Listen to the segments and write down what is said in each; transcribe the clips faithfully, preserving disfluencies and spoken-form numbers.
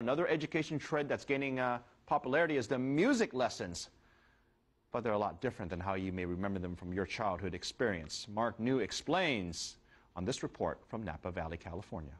Another education trend that's gaining uh, popularity is the music lessons. But they're a lot different than how you may remember them from your childhood experience. Mark New explains on this report from Napa Valley, California.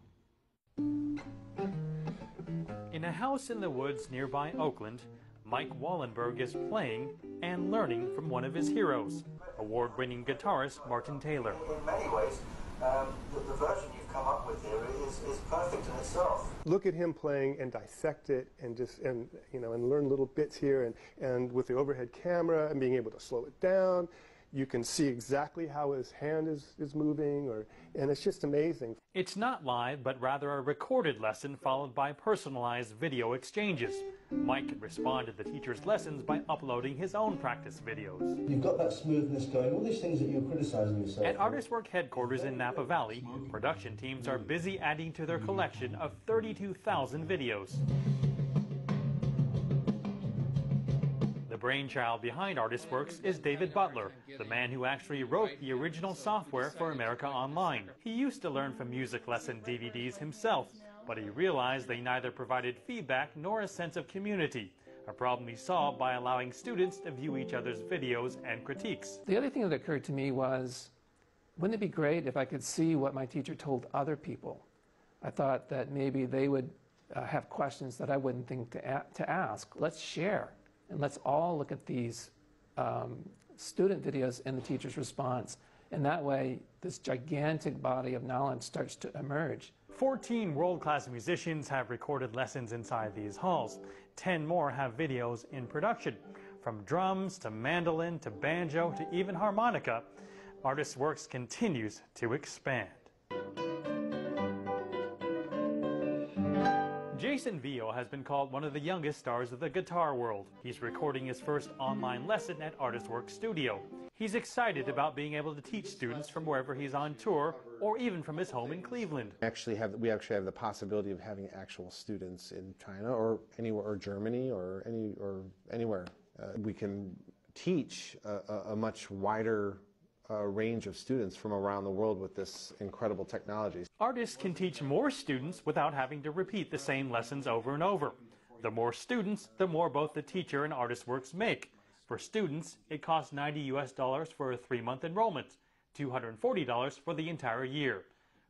In a house in the woods nearby Oakland, Mike Wallenberg is playing and learning from one of his heroes, award-winning guitarist Martin Taylor. In many ways, um, the, the version you've come up with here is, is perfect in itself. Look at him playing and dissect it, and just and you know and learn little bits here, and and with the overhead camera and being able to slow it down, you can see exactly how his hand is is moving, or and it's just amazing. It's not live, but rather a recorded lesson followed by personalized video exchanges. Mike can respond to the teacher's lessons by uploading his own practice videos. You've got that smoothness going, all these things that you're criticizing yourself. At Artist Work headquarters in Napa Valley, production teams are busy adding to their collection of thirty-two thousand videos. The brainchild behind ArtistWorks is David Butler, the man who actually wrote the original software for America Online. He used to learn from music lesson D V Ds himself, but he realized they neither provided feedback nor a sense of community, a problem he solved by allowing students to view each other's videos and critiques. The other thing that occurred to me was, wouldn't it be great if I could see what my teacher told other people? I thought that maybe they would uh, have questions that I wouldn't think to, a to ask. Let's share. And let's all look at these um, student videos and the teacher's response. And that way, this gigantic body of knowledge starts to emerge. fourteen world-class musicians have recorded lessons inside these halls. ten more have videos in production. From drums to mandolin to banjo to even harmonica, ArtistWorks continues to expand. Jason Vieaux has been called one of the youngest stars of the guitar world. He's recording his first online lesson at ArtistWorks Studio. He's excited about being able to teach students from wherever he's on tour, or even from his home in Cleveland. Actually, have we actually have the possibility of having actual students in China or anywhere, or Germany, or any or anywhere. Uh, we can teach a, a much wider Uh, range of students from around the world with this incredible technology. Artists can teach more students without having to repeat the same lessons over and over. The more students, the more both the teacher and ArtistWorks make. For students, it costs ninety U S dollars for a three-month enrollment, two hundred forty dollars for the entire year.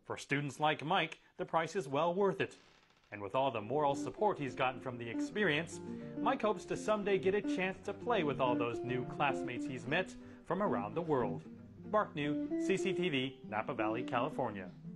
For students like Mike, the price is well worth it. And with all the moral support he's gotten from the experience, Mike hopes to someday get a chance to play with all those new classmates he's met from around the world. Mark New, C C T V, Napa Valley, California.